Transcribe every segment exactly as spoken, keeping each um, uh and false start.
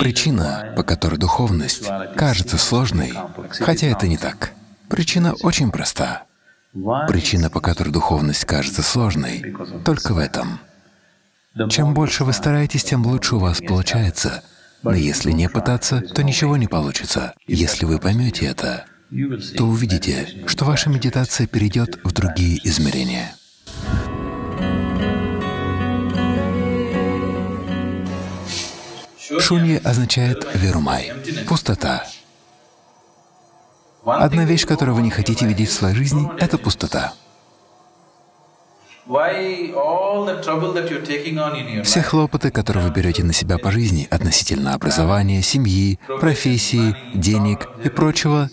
Причина, по которой духовность кажется сложной, хотя это не так. Причина очень проста. Причина, по которой духовность кажется сложной, только в этом. Чем больше вы стараетесь, тем лучше у вас получается. Но если не пытаться, то ничего не получится. Если вы поймете это, то увидите, что ваша медитация перейдет в другие измерения. Шунья означает «верумай» — пустота. Одна вещь, которую вы не хотите видеть в своей жизни, — это пустота. Все хлопоты, которые вы берете на себя по жизни относительно образования, семьи, профессии, денег и прочего,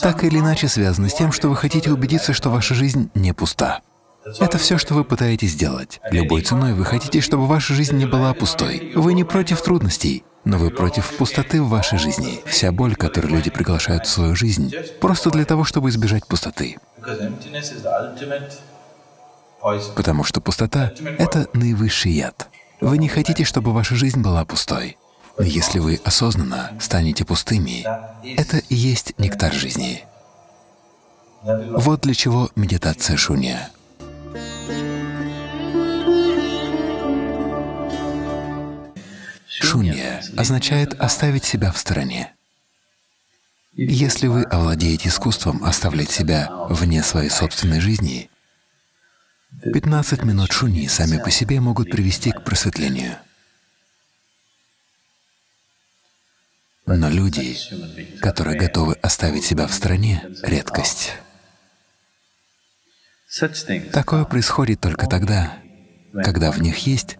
так или иначе связаны с тем, что вы хотите убедиться, что ваша жизнь не пуста. Это все, что вы пытаетесь сделать. Любой ценой вы хотите, чтобы ваша жизнь не была пустой. Вы не против трудностей, но вы против пустоты в вашей жизни. Вся боль, которую люди приглашают в свою жизнь, просто для того, чтобы избежать пустоты. Потому что пустота — это наивысший яд. Вы не хотите, чтобы ваша жизнь была пустой. Но если вы осознанно станете пустыми, это и есть нектар жизни. Вот для чего медитация Шунья. Шунья означает «оставить себя в стороне». Если вы овладеете искусством оставлять себя вне своей собственной жизни, пятнадцать минут шуньи сами по себе могут привести к просветлению. Но люди, которые готовы оставить себя в стороне, — редкость. Такое происходит только тогда, когда в них есть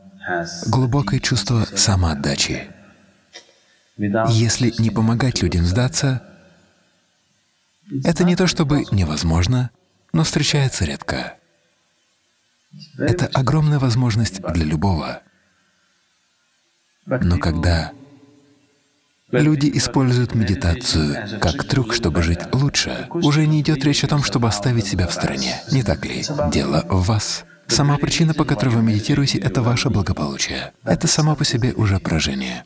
глубокое чувство самоотдачи. Если не помогать людям сдаться, это не то чтобы невозможно, но встречается редко. Это огромная возможность для любого. Но когда люди используют медитацию как трюк, чтобы жить лучше, уже не идет речь о том, чтобы оставить себя в стороне. Не так ли? Дело в вас. Сама причина, по которой вы медитируете, — это ваше благополучие. Это само по себе уже поражение.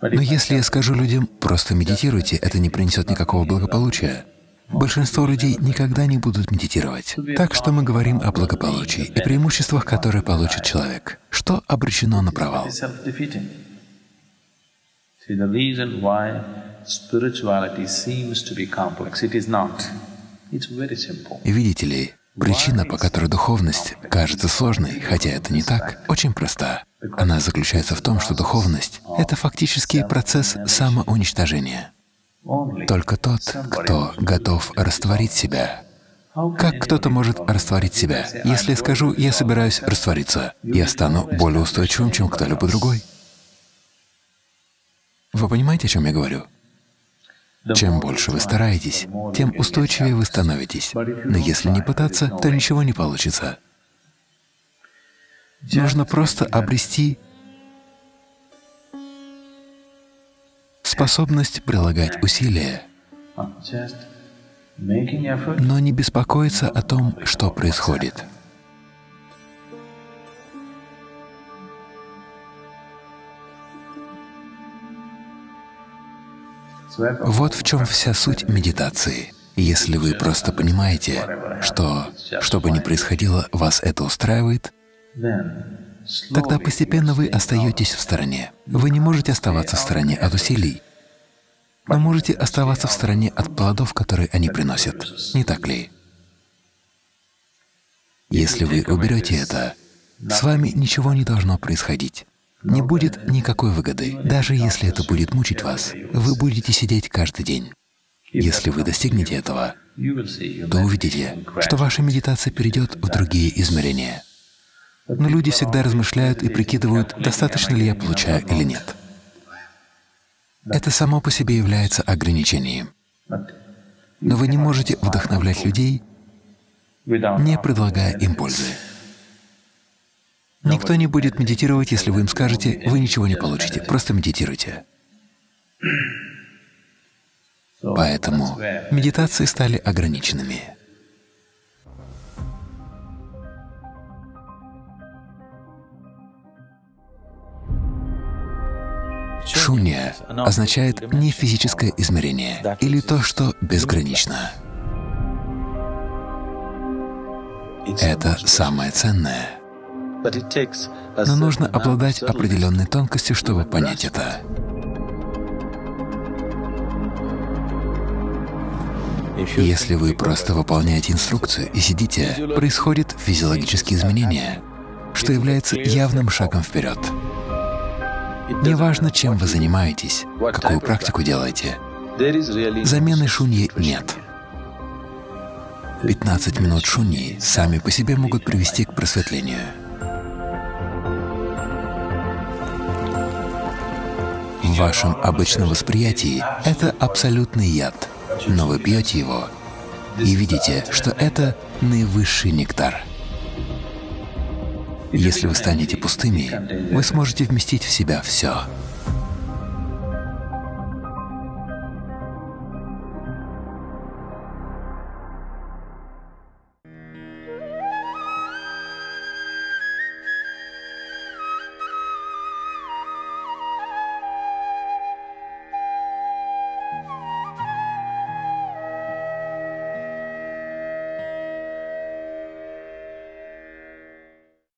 Но если я скажу людям «просто медитируйте», это не принесет никакого благополучия, большинство людей никогда не будут медитировать. Так что мы говорим о благополучии и преимуществах, которые получит человек. Что обречено на провал? Видите ли, причина, по которой духовность кажется сложной, хотя это не так, очень проста. Она заключается в том, что духовность — это фактически процесс самоуничтожения. Только тот, кто готов растворить себя. Как кто-то может растворить себя? Если я скажу «я собираюсь раствориться», я стану более устойчивым, чем кто-либо другой. Вы понимаете, о чем я говорю? Чем больше вы стараетесь, тем устойчивее вы становитесь. Но если не пытаться, то ничего не получится. Нужно просто обрести способность прилагать усилия, но не беспокоиться о том, что происходит. Вот в чем вся суть медитации. Если вы просто понимаете, что, что бы ни происходило, вас это устраивает, тогда постепенно вы остаетесь в стороне. Вы не можете оставаться в стороне от усилий, но можете оставаться в стороне от плодов, которые они приносят. Не так ли? Если вы уберете это, с вами ничего не должно происходить. Не будет никакой выгоды. Даже если это будет мучить вас, вы будете сидеть каждый день. Если вы достигнете этого, то увидите, что ваша медитация перейдет в другие измерения. Но люди всегда размышляют и прикидывают, достаточно ли я получаю или нет. Это само по себе является ограничением. Но вы не можете вдохновлять людей, не предлагая им пользы. Никто не будет медитировать, если вы им скажете «вы ничего не получите, просто медитируйте». Поэтому медитации стали ограниченными. Шунья означает нефизическое измерение или то, что безгранично. Это самое ценное. Но нужно обладать определенной тонкостью, чтобы понять это. Если вы просто выполняете инструкцию и сидите, происходят физиологические изменения, что является явным шагом вперед. Неважно, чем вы занимаетесь, какую практику делаете, замены шуньи нет. пятнадцать минут шуньи сами по себе могут привести к просветлению. В вашем обычном восприятии это абсолютный яд, но вы пьете его и видите, что это наивысший нектар. Если вы станете пустыми, вы сможете вместить в себя все.